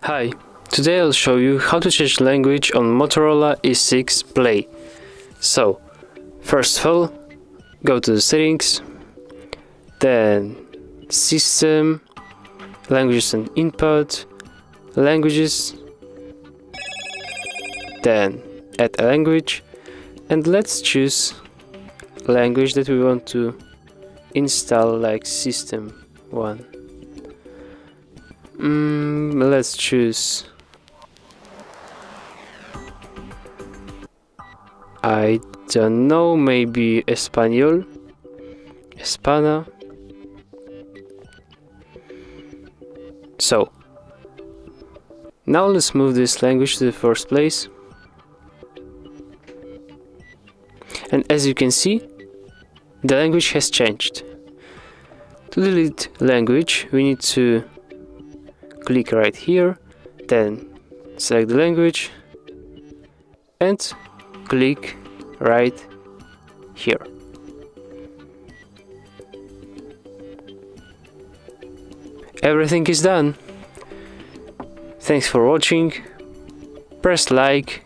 Hi, today I'll show you how to change language on Motorola E6 Play. So, first of all, go to the settings, then system, languages and input, languages, then add a language, and let's choose language that we want to install, like system one. Let's choose I don't know, maybe Espana. So now let's move this language to the first place, and as you can see, the language has changed. To delete language, we need to click right here, then select the language and click right here. Everything is done. Thanks for watching. Press like.